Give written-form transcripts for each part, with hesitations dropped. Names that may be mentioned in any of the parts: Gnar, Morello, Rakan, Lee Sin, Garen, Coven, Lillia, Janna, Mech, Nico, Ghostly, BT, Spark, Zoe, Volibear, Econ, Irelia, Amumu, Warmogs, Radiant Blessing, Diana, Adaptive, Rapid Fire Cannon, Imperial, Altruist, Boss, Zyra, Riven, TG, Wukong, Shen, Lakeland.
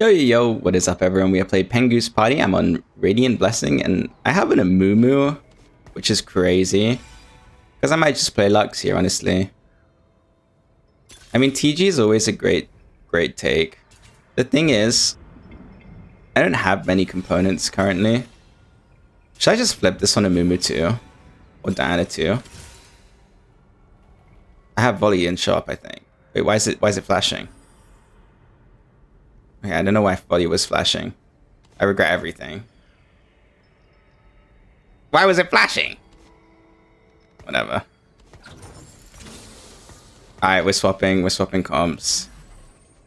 Yo, yo, yo, what is up, everyone? We are playing Pengu's Party. I'm on Radiant Blessing, and I have an Amumu, which is crazy. Because I might just play Lux here, honestly. I mean, TG is always a great take. The thing is, I don't have many components currently. Should I just flip this on Amumu too? Or Diana too? I have Volley in shop, I think. Wait, why is it flashing? Okay, I don't know why Volley was flashing. I regret everything. Why was it flashing? Whatever. Alright, we're swapping comps.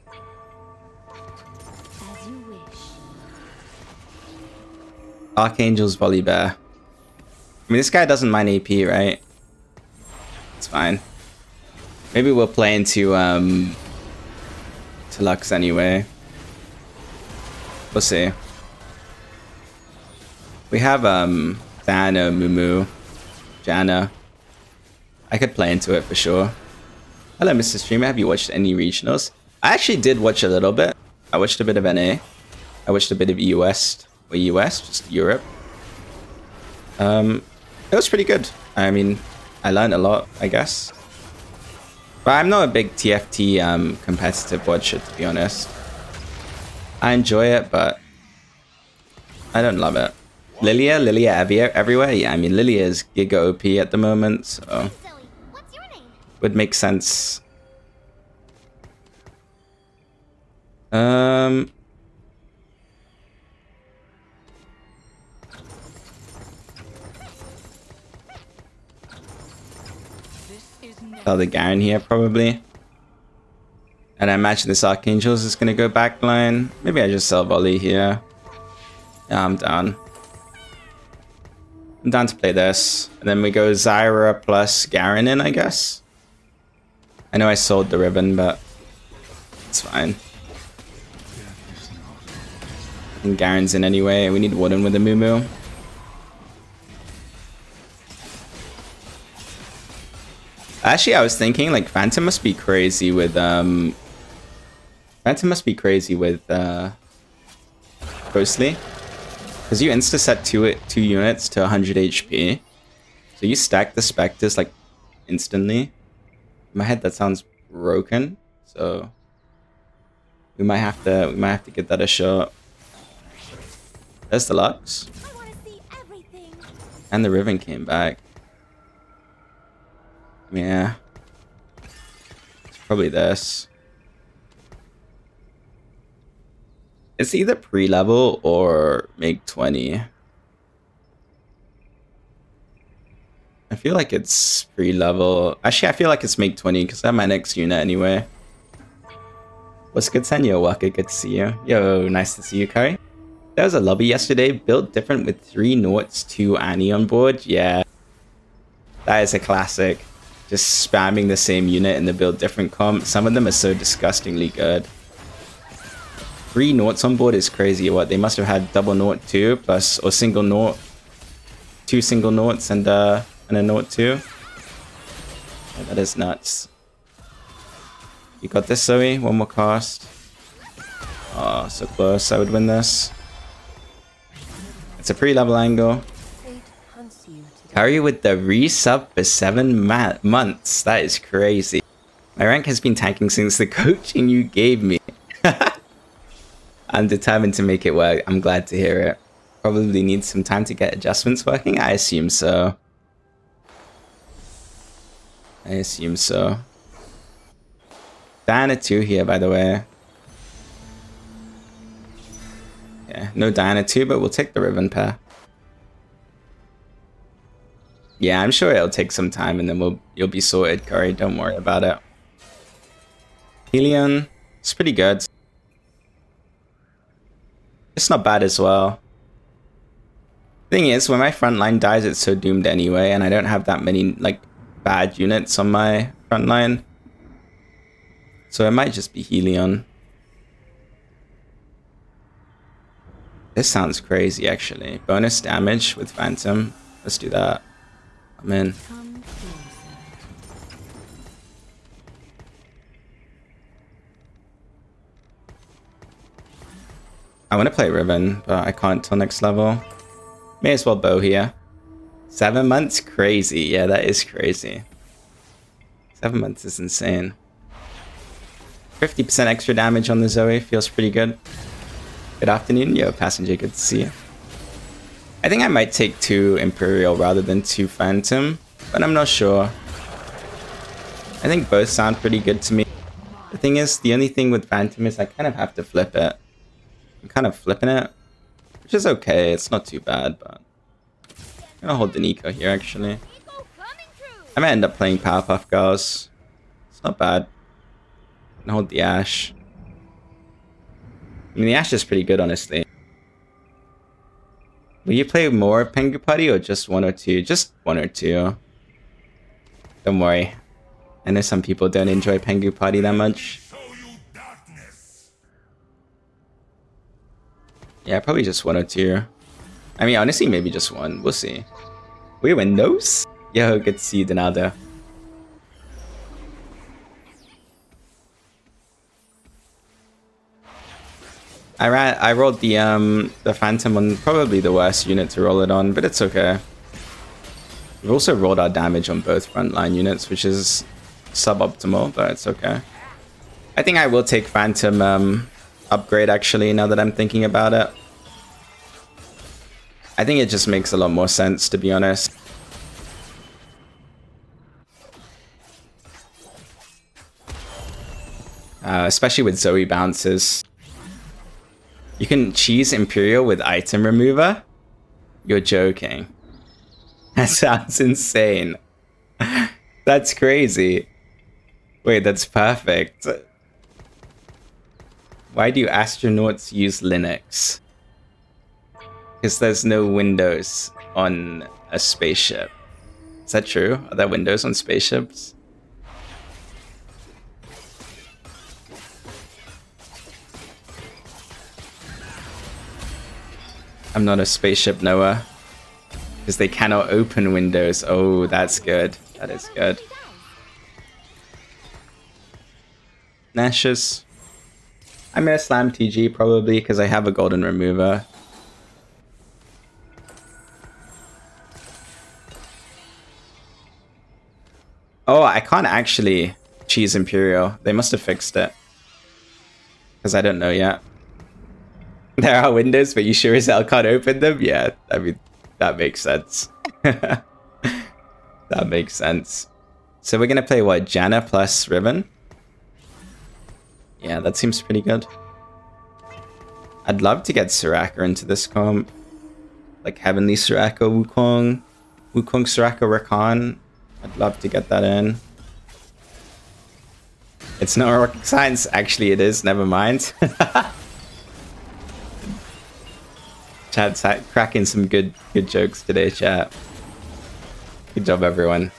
As you wish. Archangel's Volibear. I mean, this guy doesn't mind AP, right? It's fine. Maybe we'll play into Lux anyway. We'll see. We have Diana, Mumu, Janna. I could play into it for sure. Hello, Mr. Streamer. Have you watched any regionals? I actually did watch a little bit. I watched a bit of NA. I watched a bit of US, or US, just Europe. It was pretty good. I mean, I learned a lot, I guess. But I'm not a big TFT competitive watcher, to be honest. I enjoy it, but I don't love it. Lillia everywhere. Yeah, I mean, Lillia is giga OP at the moment, so Zoe, what's your name? Would make sense. The Garen here probably. And I imagine this Archangels is gonna go backline. Maybe I just sell Volley here. Yeah, I'm down. I'm down to play this. And then we go Zyra plus Garen in, I guess. I know I sold the Riven, but it's fine. And Garen's in anyway. We need Warden with Amumu. Actually, I was thinking like Phantom must be crazy with Ghostly. Because you insta-set two units to 100 HP. So you stack the Spectres like instantly. In my head that sounds broken. So we might have to give that a shot. There's the Lux. I wanna see everything. And the Riven came back. Yeah. It's probably this. It's either pre-level or make 20. I feel like it's pre-level. Actually, I feel like it's make 20 because I have my next unit anyway. What's good, Senyo Waka? Good to see you. Yo, nice to see you, Kari. There was a lobby yesterday built different with 3 Noughts, 2 Annie on board. Yeah. That is a classic. Just spamming the same unit in the build different comp. Some of them are so disgustingly good. 3 Noughts on board is crazy. What? They must have had double Nought 2 plus, or single Nought. 2 single Noughts and a Nought 2. Yeah, that is nuts. You got this, Zoe. One more cast. Oh, so close. I would win this. It's a pre-level angle. Carry with the resub for 7 months. That is crazy. My rank has been tanking since the coaching you gave me. I'm determined to make it work. I'm glad to hear it. Probably need some time to get adjustments working. I assume so. Diana 2 here, by the way. Yeah, no Diana 2, but we'll take the Riven pair. Yeah, I'm sure it'll take some time and then you'll be sorted, Kari. Don't worry about it. Helion, it's pretty good. It's not bad as well. Thing is, when my frontline dies, it's so doomed anyway, and I don't have that many like bad units on my frontline. So it might just be Helion. This sounds crazy actually. Bonus damage with Phantom. Let's do that. Man, I want to play Riven, but I can't till next level. May as well bow here. 7 months? Crazy. Yeah, that is crazy. 7 months is insane. 50% extra damage on the Zoe feels pretty good. Good afternoon, yo, passenger. Good to see you. I think I might take 2 Imperial rather than 2 Phantom, but I'm not sure. I think both sound pretty good to me. The thing is, the only thing with Phantom is I kind of have to flip it. I'm kind of flipping it, which is okay. It's not too bad, but I'm gonna hold the Nico here, actually. I might end up playing Powerpuff Girls. It's not bad. I'm gonna hold the Ashe. I mean, the Ashe is pretty good, honestly. Will you play more Pengu's Party or just 1 or 2? Just 1 or 2. Don't worry. I know some people don't enjoy Pengu's Party that much. Yeah, probably just 1 or 2. I mean, honestly, maybe just 1. We'll see. We win those? Yo, good to see you, Donaldo. I rolled the Phantom on probably the worst unit to roll it on, but it's okay. We've also rolled our damage on both frontline units, which is suboptimal, but it's okay. I think I will take Phantom upgrade, actually, now that I'm thinking about it. I think it just makes a lot more sense, to be honest. Especially with Zoe bounces. You can cheese Imperial with item remover? You're joking. That sounds insane. That's crazy. Wait, that's perfect. Why do astronauts use Linux? Because there's no Windows on a spaceship. Is that true? Are there Windows on spaceships? I'm not a spaceship, Noah. Because they cannot open windows. Oh, that's good. That is good. Nashus. I'm going to slam TG probably because I have a golden remover. Oh, I can't actually cheese Imperial. They must have fixed it. Because I don't know yet. There are windows, but you sure as hell can't open them? Yeah, I mean, that makes sense. That makes sense. So we're going to play, what, Janna plus Riven? Yeah, that seems pretty good. I'd love to get Soraka into this comp. Like, Heavenly Soraka, Wukong. Wukong, Soraka, Rakan. I'd love to get that in. It's not rocket science. Actually, it is. Never mind. Chat's cracking some good jokes today, chat. Good job, everyone.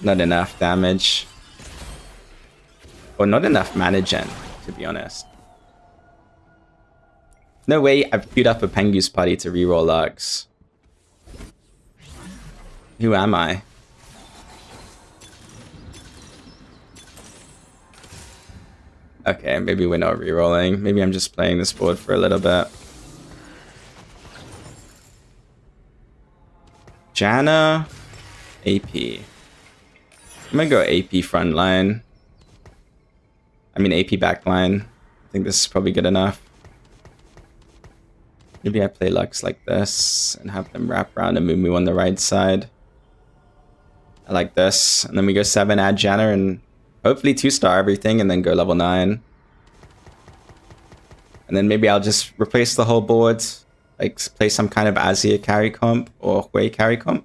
Not enough damage. Or not enough mana gen, to be honest. No way I've queued up a Pengu's Party to reroll Lux. Who am I? Okay, maybe we're not re-rolling. Maybe I'm just playing this board for a little bit. Janna, AP. I'm gonna go AP frontline. I mean AP backline. I think this is probably good enough. Maybe I play Lux like this and have them wrap around Amumu on the right side. I like this. And then we go 7, add Janna, and hopefully 2-star everything and then go level 9. And then maybe I'll just replace the whole board. Like play some kind of Azir carry comp or Hwei carry comp.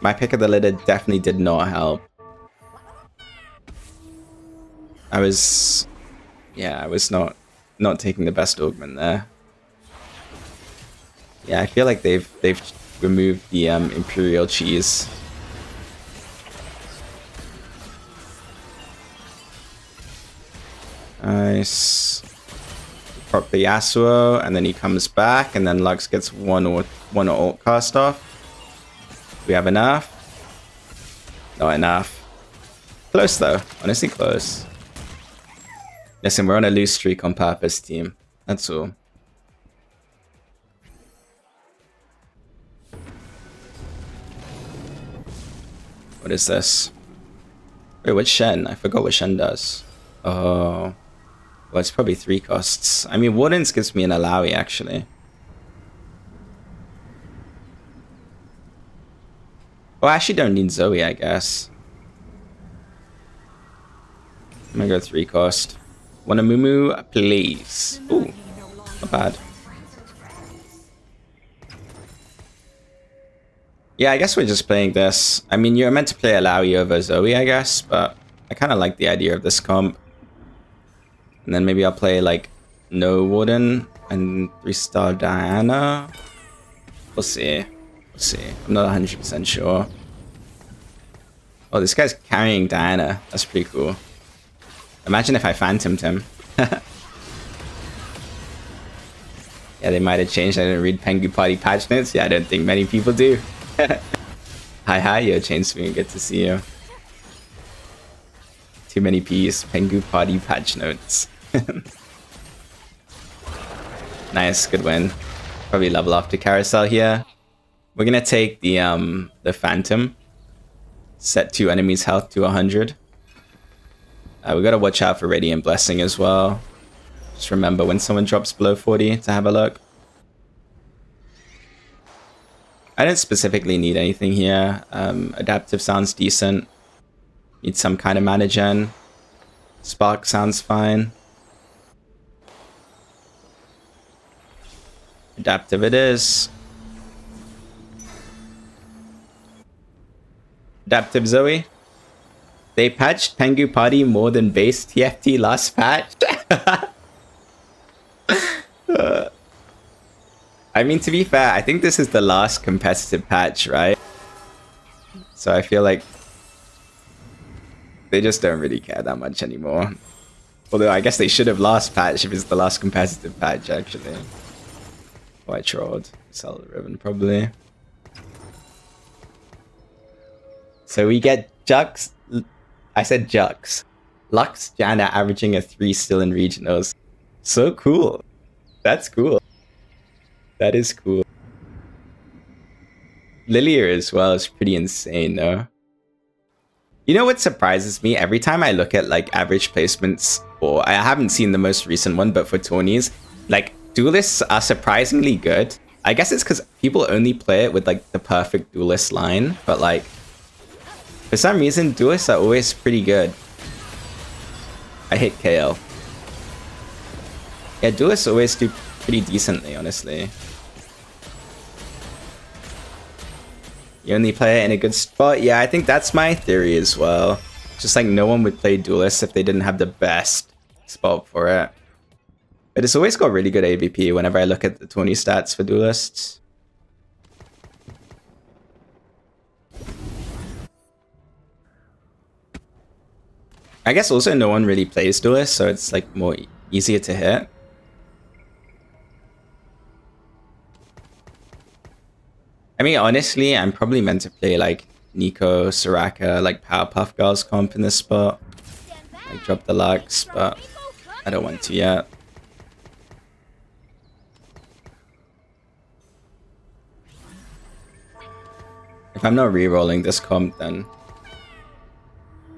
My pick of the litter definitely did not help. I was not taking the best augment there. Yeah, I feel like they've removed the Imperial cheese. Nice. Prop the Yasuo, and then he comes back, and then Lux gets one ult cast off. Do we have enough? Not enough. Close though. Honestly close. Listen, we're on a loose streak on purpose, team. That's all. What is this? Wait, what's Shen? I forgot what Shen does. Oh. Well, it's probably 3 costs. I mean, Warden's gives me an Alawi, actually. Oh, I actually don't need Zoe, I guess. I'm gonna go 3 cost. One Amumu, please. Ooh, not bad. Yeah, I guess we're just playing this. I mean, you're meant to play Alawi over Zoe, I guess, but I kind of like the idea of this comp. And then maybe I'll play, like, no Warden and 3-star Diana. We'll see. We'll see. I'm not 100% sure. Oh, this guy's carrying Diana. That's pretty cool. Imagine if I phantomed him. Yeah, they might have changed. I didn't read Pengu's Party patch notes. Yeah, I don't think many people do. Hi, yo, Chain Swing. Good to see you. Too many P's. Pengu's Party patch notes. Nice, good win. Probably level after carousel here. We're gonna take the Phantom. Set 2 enemies' health to 100. We gotta watch out for Radiant Blessing as well. Just remember when someone drops below 40 to have a look. I don't specifically need anything here. Adaptive sounds decent. Need some kind of mana gen. Spark sounds fine. Adaptive it is. Adaptive Zoe. They patched Pengu's Party more than base TFT last patch. I mean, to be fair, I think this is the last competitive patch, right? So I feel like they just don't really care that much anymore. Although I guess they should have last patch if it's the last competitive patch, actually. Oh, I trolled. Sell the Riven, probably. So we get Jux. I said Jux. Lux, Janna averaging a 3 still in regionals. So cool. That's cool. That is cool. Lillia as well is pretty insane, though. You know what surprises me? Every time I look at, like, average placements, or I haven't seen the most recent one, but for tourneys, like, duelists are surprisingly good. I guess it's because people only play it with, like, the perfect duelist line, but, like, for some reason, duelists are always pretty good. I hit KL. Yeah, duelists always do pretty decently, honestly. You only play it in a good spot? Yeah, I think that's my theory as well. Just like no one would play duelists if they didn't have the best spot for it. But it's always got really good AVP whenever I look at the tourney stats for duelists. I guess also no one really plays duelists, so it's like more easier to hit. I mean, honestly, I'm probably meant to play like Nico, Soraka, like Powerpuff Girls comp in this spot. Like drop the Lux, but I don't want to yet. If I'm not re-rolling this comp, then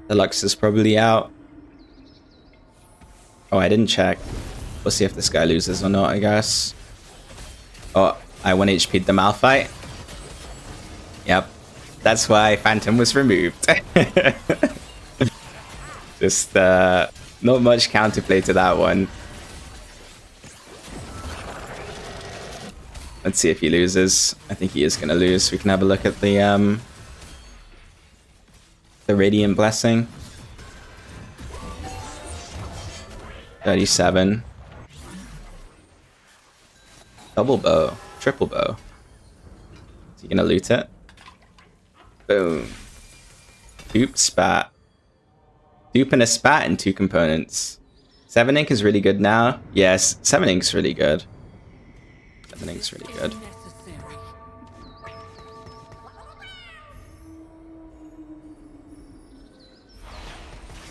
the Lux is probably out. Oh, I didn't check. We'll see if this guy loses or not, I guess. Oh, I 1-HP'd the Malphite. Yep. That's why Phantom was removed. Just, not much counterplay to that one. Let's see if he loses. I think he is gonna lose. We can have a look at the Radiant Blessing. 37. Double bow. Triple bow. Is he gonna loot it? Boom. Dupe, spat. Dupe and a spat in 2 components. 7 ink is really good now. Yes, 7 ink's really good. 7 ink's really good.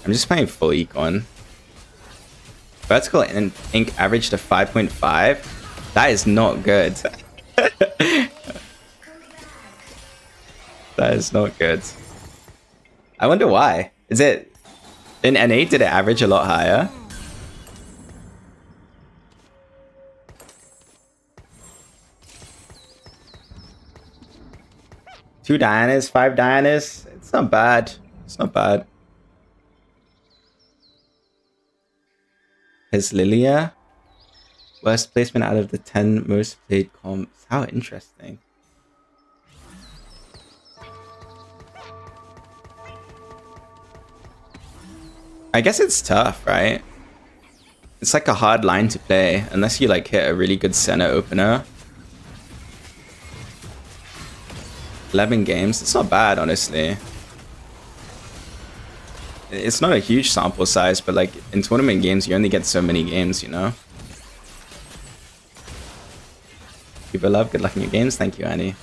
I'm just playing full econ. Vertical and ink average to 5.5. That is not good. That is not good. I wonder why. Is it in NA? Did it average a lot higher? Two Dianas, five Dianas. It's not bad. It's not bad. His Lillia. Worst placement out of the 10 most played comps. How interesting. I guess it's tough, right? It's like a hard line to play unless you like hit a really good center opener. 11 games. It's not bad, honestly. It's not a huge sample size, but like in tournament games, you only get so many games, you know? People love. Good luck in your games. Thank you, Annie.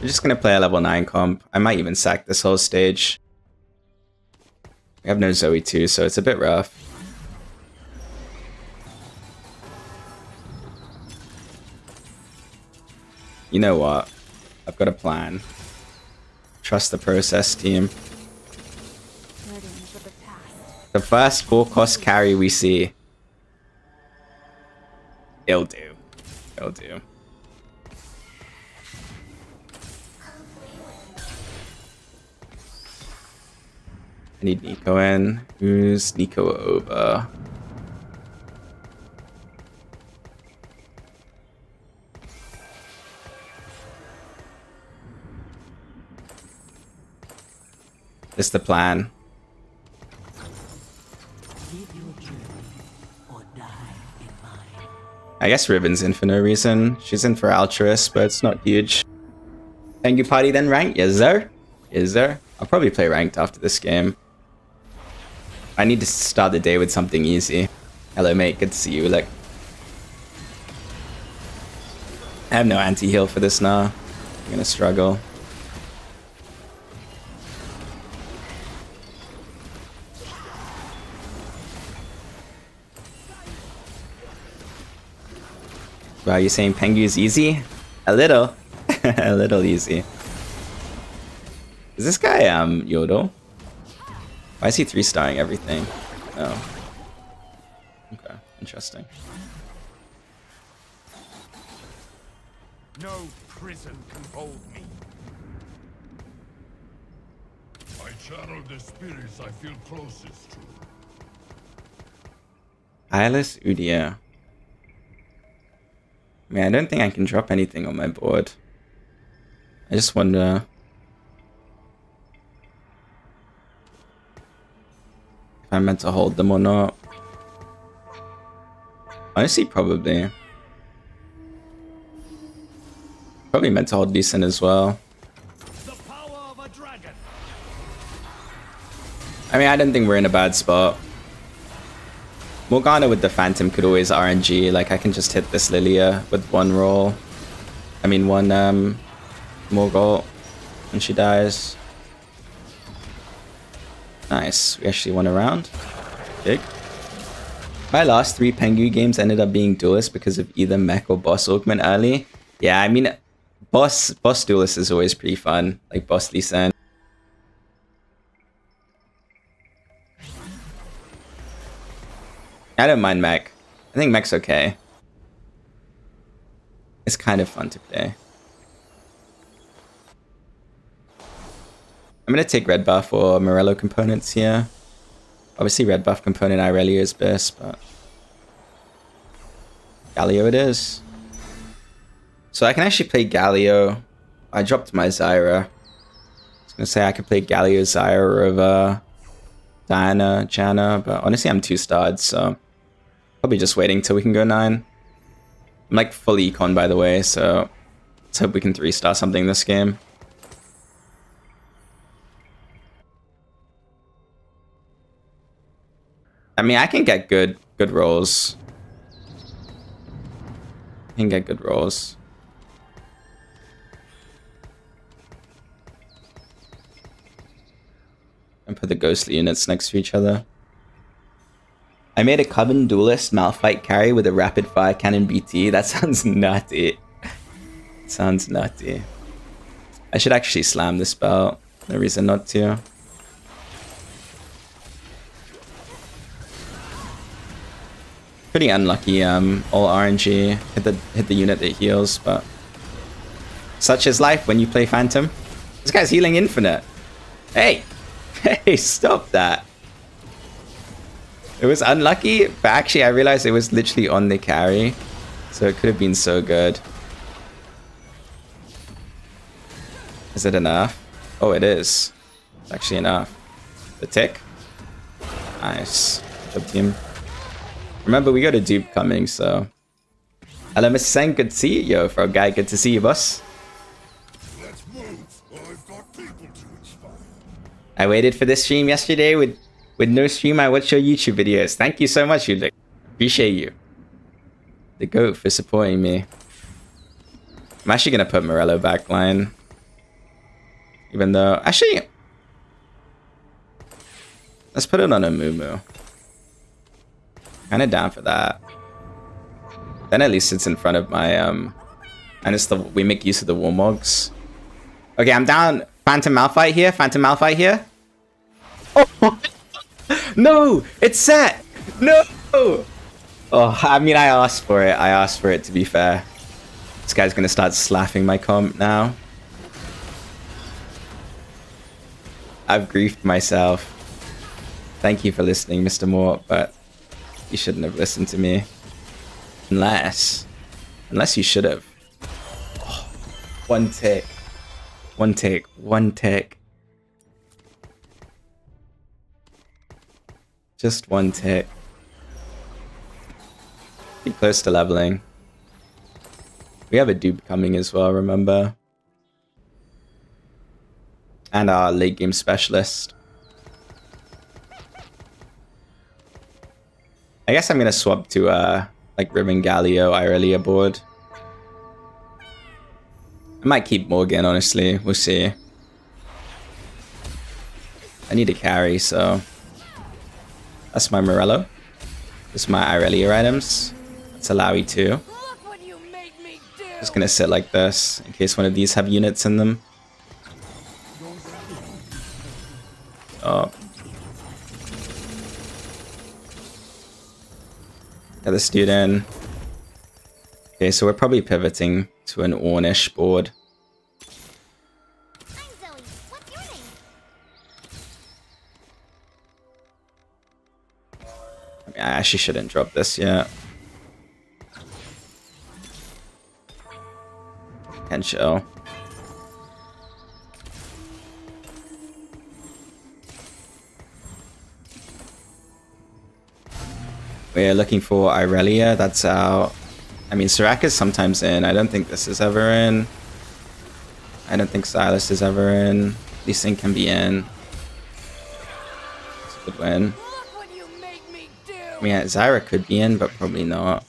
We're just going to play a level 9 comp. I might even sack this whole stage. I have no Zoe too, so it's a bit rough. You know what? I've got a plan. Trust the process, team. The first full cost carry we see. It'll do. It'll do. I need Nico in. Who's Nico over? It's the plan. I guess Riven's in for no reason. She's in for Altruist, but it's not huge. Pengu's Party then ranked? Yes, there. Is there? I'll probably play ranked after this game. I need to start the day with something easy. Hello, mate. Good to see you. Look. I have no anti-heal for this now. I'm gonna struggle. Wow, you're saying Pengu's easy? A little. A little easy. Is this guy, Yodel? Why is he 3-starring everything? Oh. Okay, interesting. No prison can hold me. I channel the spirits I feel closest to. Eyeless Udia. I mean, I don't think I can drop anything on my board. I just wonder if I'm meant to hold them or not. Honestly, probably. Probably meant to hold Lee Sin as well. The power of a dragon. I mean, I don't think we're in a bad spot. Morgana with the Phantom could always RNG, like I can just hit this Lillia with one roll. I mean one Morgul and she dies. Nice, we actually won a round. Big. My last 3 Pengu games ended up being Duelists because of either mech or boss augment early. Yeah, I mean boss Duelist is always pretty fun, like boss Lee Sin. I don't mind mech. I think mech's okay. It's kind of fun to play. I'm going to take Red Buff or Morello components here. Obviously Red Buff component Irelia is best, but... Galio it is. So I can actually play Galio. I dropped my Zyra. I was going to say I could play Galio, Zyra, over Diana, Janna, but honestly I'm 2-starred, so... Probably just waiting till we can go 9. I'm like full econ, by the way, so let's hope we can 3-star something this game. I mean, I can get good rolls. I can get good rolls. and put the ghostly units next to each other. I made a Coven Duelist Malphite carry with a rapid fire cannon BT. That sounds nutty. Sounds nutty. I should actually slam this spell. No reason not to. Pretty unlucky, all RNG. Hit the unit that heals, but such is life when you play Phantom. This guy's healing infinite. Hey! Hey, stop that. It was unlucky, but actually I realized it was literally on the carry. So it could have been so good. Is it enough? Oh, it is. It's actually enough. The tick. Nice. Good job, team. Remember, we got a dupe coming, so... Hello, Mr. Sen, good to see you. Yo, bro, guy, good to see you, boss. Let's move. I've got people to inspire. I waited for this stream yesterday. With no stream, I watched your YouTube videos. Thank you so much, Udyr. Appreciate you. The GOAT for supporting me. I'm actually going to put Morello backline. Even though... Actually... Let's put it on Amumu. Kind of down for that. Then at least it's in front of my... And it's the... We make use of the Warmogs. Okay, I'm down. Phantom Malphite here. Phantom Malphite here. Oh! No! It's set! No! Oh, I mean, I asked for it. I asked for it, to be fair. This guy's going to start slapping my comp now. I've griefed myself. Thank you for listening, Mr. Moore, but you shouldn't have listened to me. Unless you should have. Oh, one tick. One tick. One tick. Just one tick. Pretty close to leveling. We have a dupe coming as well, remember? And our late game specialist. I guess I'm gonna swap to like Riven, Galio, Irelia board. I might keep Morgan, honestly. We'll see. I need a carry, so that's my Morello. That's my Irelia items. That's a Lowy too. Just gonna sit like this in case one of these have units in them. Oh. Get this dude in. Okay, so we're probably pivoting to an Ornish board. I'm Zoe. What's your name? I mean, I actually shouldn't drop this yet. Can chill. We're looking for Irelia, that's out. I mean, Soraka's sometimes in. I don't think this is ever in. I don't think Silas is ever in. Lee Sin can be in. It's a good win. I mean, Zyra could be in, but probably not.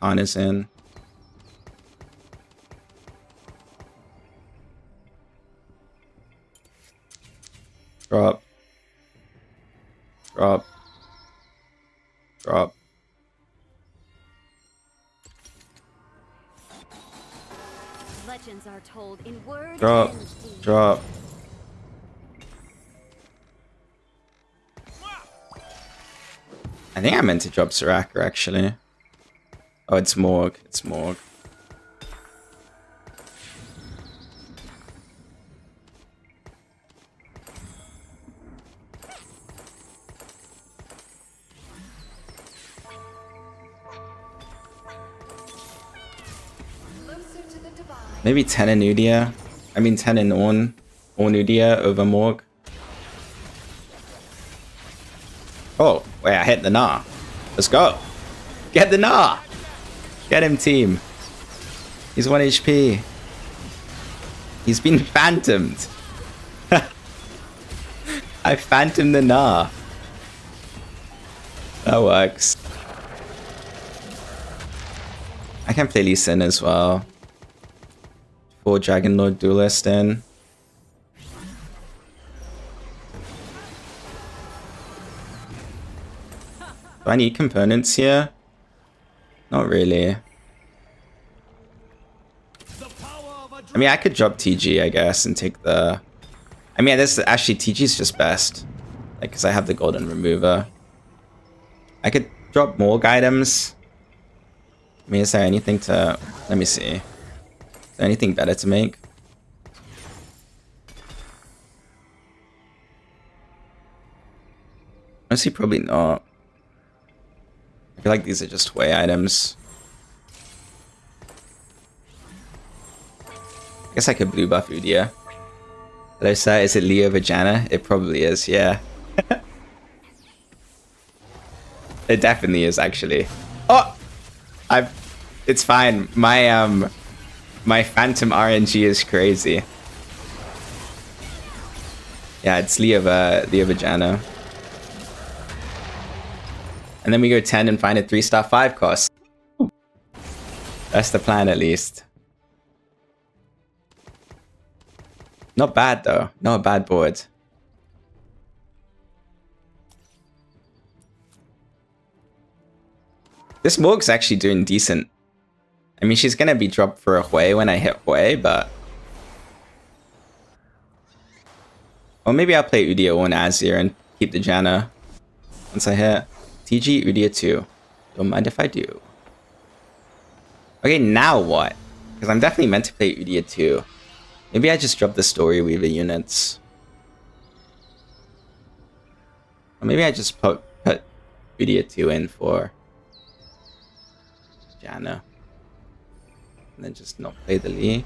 Rakan is in. Drop. Drop. Drop. Legends are told in words. Drop. Drop. I think I meant to drop Soraka actually. Oh, it's Morg. It's Morg. Maybe 10 in Udia. I mean 10 in Orn Udia over Morg. Oh, wait, I hit the Gnar. Let's go. Get the Gnar. Get him, team. He's 1 HP. He's been phantomed. I phantomed the Gnar. That works. I can play Lee Sin as well. Dragon Lord Duelist in. Do I need components here? Not really. I mean, I could drop TG, I guess, and take the... I mean, this actually, TG's just best. Like, because I have the golden remover. I could drop Morg items. I mean, is there anything to... Let me see. Is there anything better to make? Honestly, probably not. I feel like these are just Hwei items. I guess I could blue buff Udia. Hello, sir. Is it Lee over Janna? It probably is, yeah. It definitely is, actually. Oh! It's fine. My my Phantom RNG is crazy. Yeah, it's Lee over Janna. And then we go 10 and find a 3-star 5 cost. Ooh. That's the plan, at least. Not bad, though. Not a bad board. This Morg's actually doing decent. I mean, she's going to be dropped for a Hwei when I hit Hwei, but... Or maybe I'll play Udyr on Azir and keep the Janna once I hit. TG Udyr 2. Don't mind if I do. Okay, now what? Because I'm definitely meant to play Udyr 2. Maybe I just drop the Story Weaver units. Or maybe I just put Udyr 2 in for Janna. And then just not play the Lee.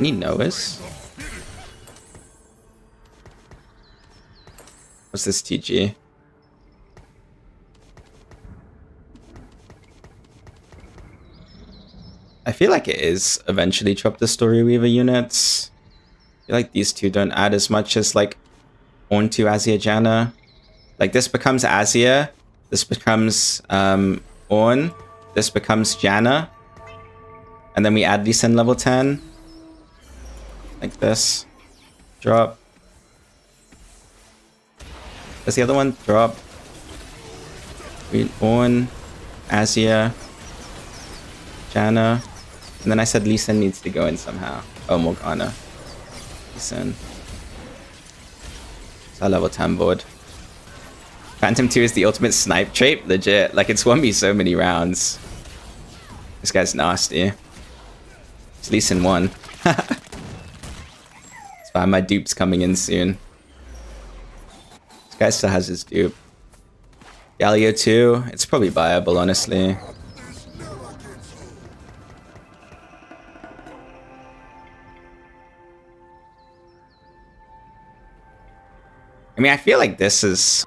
Any Novus? What's this TG? I feel like it is eventually drop the Story Weaver units. I feel like these two don't add as much as like onto Azir Janna. Like this becomes Azir, this becomes Ornn, this becomes Janna. And then we add Lee Sin level 10. Like this. Drop. Does the other one drop? We Ornn, Azir, Janna. And then I said Lee Sin needs to go in somehow. Oh, Morgana. Lee Sin. It's our level 10 board. Phantom 2 is the ultimate snipe trait? Legit. Like, it's won me so many rounds. This guy's nasty. It's Lee Sin 1. It's fine, my dupe's coming in soon. This guy still has his dupe. Galio 2. It's probably viable, honestly. I mean, I feel like this is...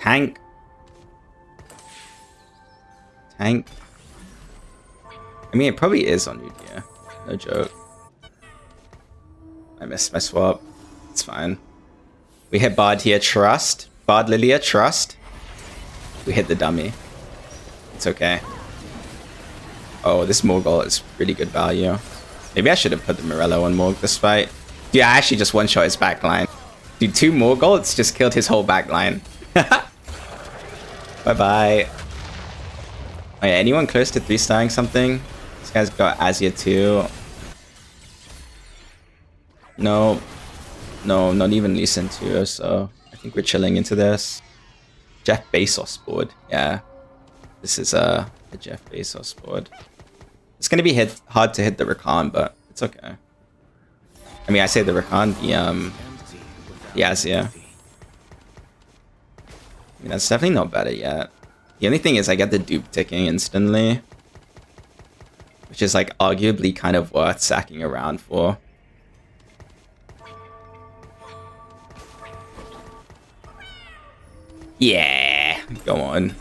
Tank. Tank. I mean, it probably is on Udyr. No joke. I missed my swap. It's fine. We hit Bard here, trust. Bard Lillia, trust. We hit the dummy. It's okay. Oh, this Morgul is pretty good value. Maybe I should have put the Morello on Morg this fight. Dude, I actually just one-shot his backline. Dude, 2 Morgults just killed his whole backline. Bye-bye. Oh yeah, anyone close to 3-starring something? This guy's got Azir 2. No. No, not even Lee Sin 2, so... I think we're chilling into this. Jeff Bezos board, yeah. This is a Jeff Bezos board. It's going to be hard to hit the Rakan, but it's okay. I mean, I say the Rakan, the Azir. I mean, that's definitely not better yet. The only thing is I get the dupe ticking instantly. Which is, like, arguably kind of worth sacking around for. Yeah! Go on.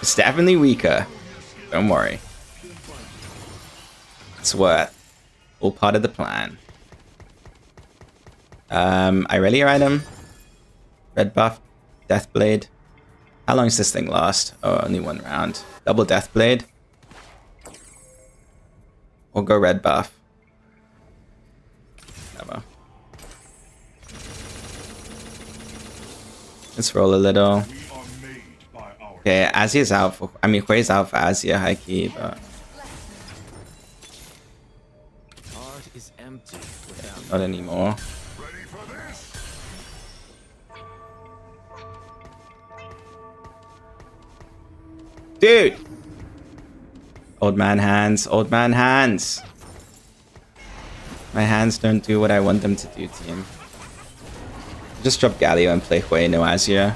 It's definitely weaker. Don't worry. It's worth. All part of the plan. Irelia item. Red Buff. Deathblade. How long does this thing last? Oh, only 1 round. Double Deathblade. Or go Red Buff. Never. Let's roll a little. Okay, Azir's out for, I mean, Hwei's out for Azir, high key, but... Not anymore. Dude! Old man hands, old man hands! My hands don't do what I want them to do, team. Just drop Galio and play Hwei, no Azir.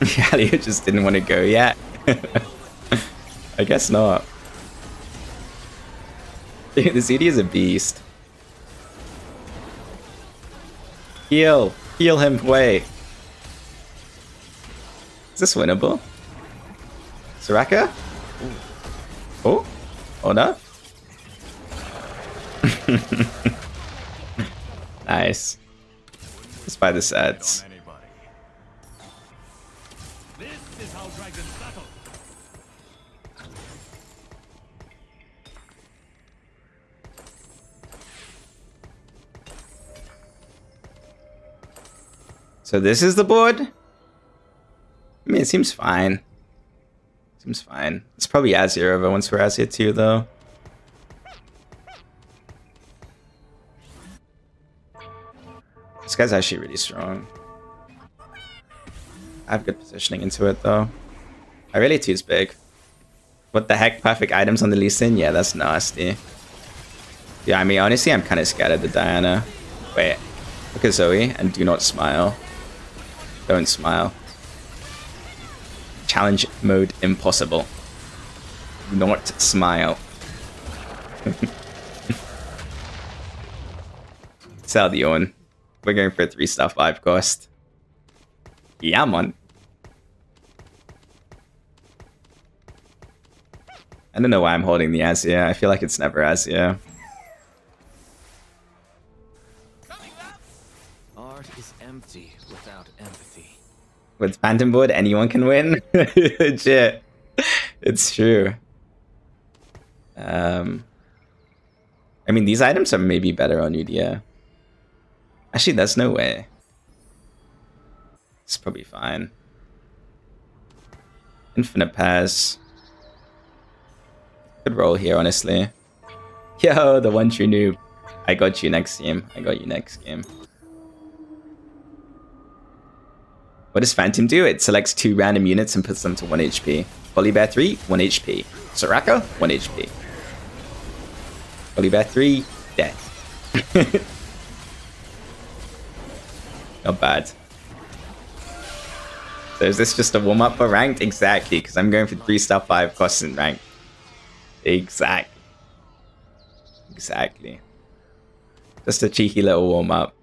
Galio just didn't want to go yet. I guess not. Dude, this Udyr is a beast. Heal! Heal him, Hwei! Is this winnable? Soraka? Ooh. Oh? Oh no? Nice. Let's buy the sets. So this is the board? I mean, it seems fine. Seems fine. It's probably Azir over once we're Azir 2, though. This guy's actually really strong. I have good positioning into it, though. Irelia 2 is big. What the heck? Perfect items on the Lee Sin? Yeah, that's nasty. Yeah, I mean, honestly, I'm kind of scared of the Diana. Wait. Look at Zoe and do not smile. Don't smile. Challenge mode impossible. Do not smile. Sell the Orn. We're going for a 3-star 5-cost. Yeah, man. I don't know why I'm holding the Azir. I feel like it's never Azir. With Phantom board, anyone can win. Legit. It's true. I mean, these items are maybe better on Udia. Actually, there's no way. It's probably fine. Infinite pairs. Good roll here, honestly. Yo, the one true noob. I got you next game. I got you next game. What does Phantom do? It selects 2 random units and puts them to 1 HP. Volibear 3, 1 HP. Soraka, 1 HP. Volibear 3, death. Not bad. So is this just a warm-up for ranked? Exactly, because I'm going for 3-star 5 costs in ranked. Exactly. Exactly. Just a cheeky little warm-up.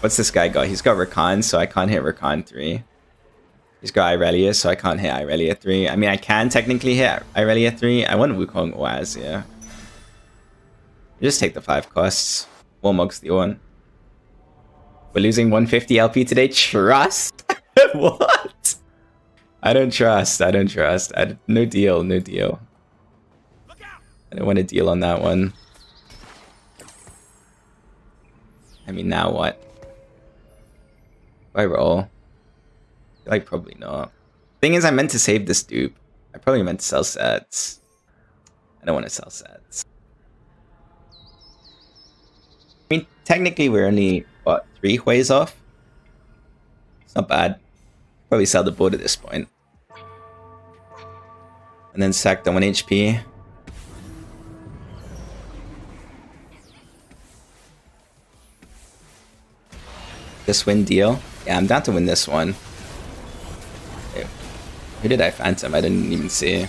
What's this guy got? He's got Rakan, so I can't hit Rakan 3. He's got Irelia, so I can't hit Irelia 3. I mean, I can technically hit Irelia 3. I want Wukong or Azir. Just take the 5 costs. Warmog's the one. We're losing 150 LP today. Trust? What? I don't trust. I don't trust. No deal. No deal. I don't want to deal on that one. I mean, now what? I roll? I feel like probably not. Thing is, I meant to save this dupe. I probably meant to sell sets. I don't want to sell sets. I mean, technically we're only, what, 3 Hweis off? It's not bad. Probably sell the board at this point. And then sack the 1 HP. This win deal. Yeah, I'm down to win this one. Wait, who did I Phantom? I didn't even see.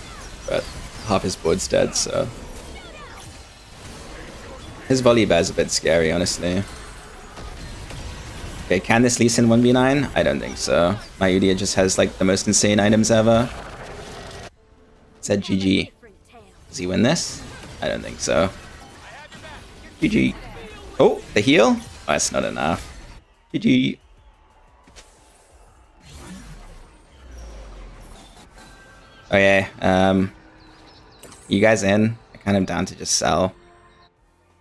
But half his board's dead, so... His Volibear's a bit scary, honestly. Okay, can this Lee Sin 1v9? I don't think so. My Udyr just has, like, the most insane items ever. Said GG. Does he win this? I don't think so. GG. Oh, the heal? Oh, that's not enough. GG. Oh yeah, you guys in? I kind of am down to just sell.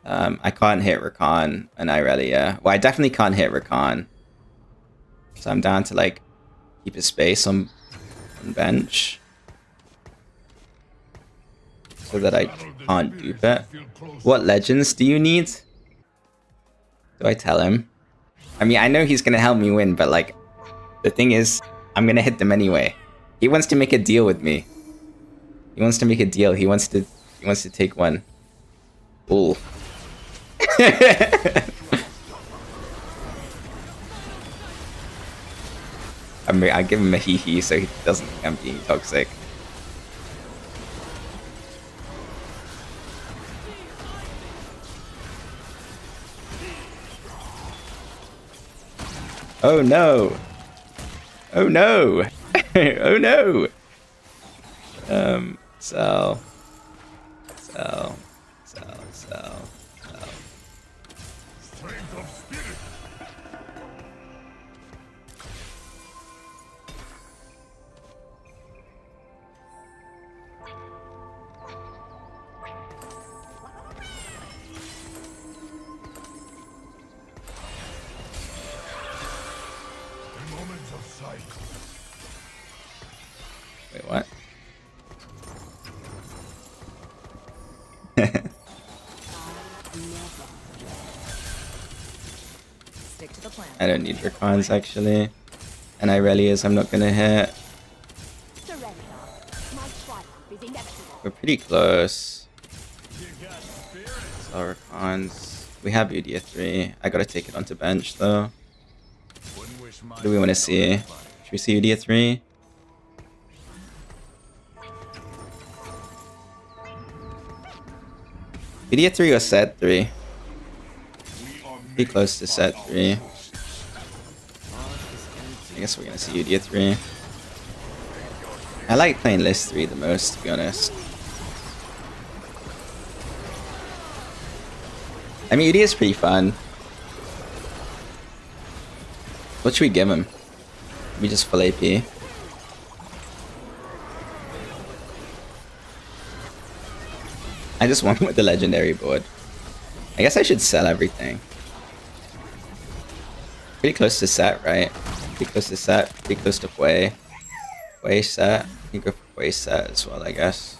I can't hit Rakan and Irelia. Well, I definitely can't hit Rakan. So I'm down to like keep his space on bench. So that I can't dupe it. What legends do you need? Do I tell him? I mean, I know he's gonna help me win, but like, the thing is, I'm gonna hit them anyway. He wants to make a deal with me. He wants to make a deal. He wants to take one. Ooh. I mean, I give him a hee hee so he doesn't think I'm being toxic. Oh no! Oh no! Oh no! Sell. Sell. Sell. Sell. Sell. Strength of spirit. Wait, what? Stick to the plan. I don't need Rakan's actually. And Irelia's I'm not gonna hit. We're pretty close. So Rakan's. We have Udia 3. I gotta take it onto bench though. What do we want to see? Should we see Udyr 3? Udyr 3 or set 3? Pretty close to set 3. I guess we're gonna see Udyr 3. I like playing list 3 the most, to be honest. I mean, Udyr is pretty fun. What should we give him? We just full AP. I just won with the legendary board. I guess I should sell everything. Pretty close to set, right? Pretty close to set. Pretty close to Hwei. Hwei set. You can go for Hwei set as well, I guess.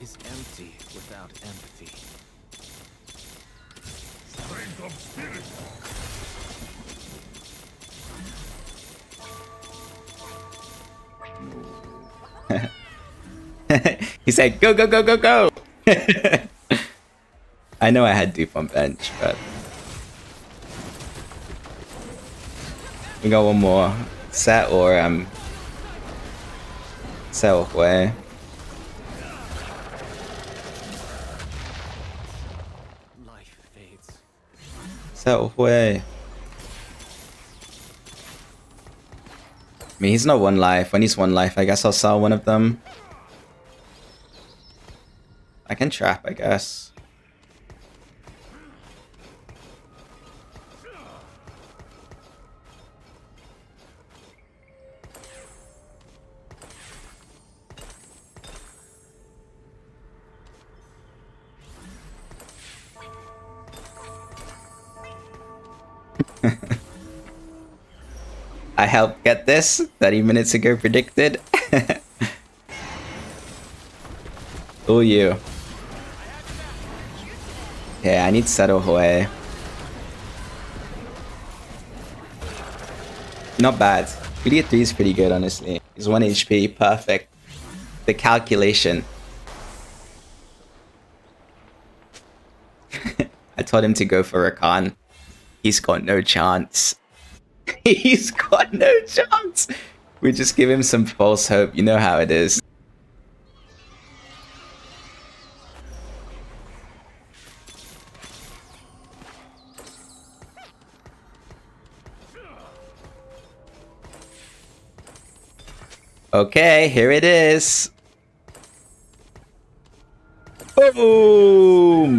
Is empty without empathy. Strength of spirit. He said, "Go, go, go, go, go!" I know I had dupe on bench, but we got one more set or set or Hwei. Hwei. I mean, he's not one life. When he's one life, I guess I'll sell one of them. I can trap, I guess. I helped get this 30 minutes ago predicted. Who you? Okay, I need to settle Hwei. Not bad. Udyr 3 is pretty good, honestly. He's 1 HP, perfect. The calculation. I told him to go for Rakan. He's got no chance. He's got no chance. We just give him some false hope. You know how it is. Okay, here it is. Boom!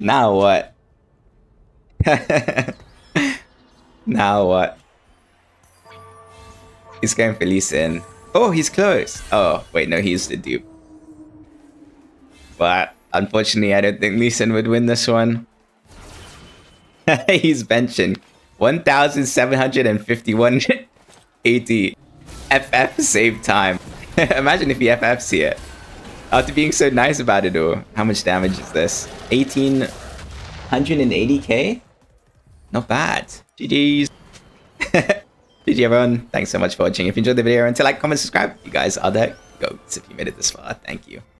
Now what? Now what? He's going for Lee Sin. Oh, he's close. Oh, wait, no, he's the dupe. But unfortunately, I don't think Lee Sin would win this one. He's benching 1,751 AD. FF save time. Imagine if he FFs here. After being so nice about it all. How much damage is this? 1,880k? Not bad. GG's. GG everyone. Thanks so much for watching. If you enjoyed the video, until like, comment, subscribe. You guys are the goats if you made it this far. Thank you.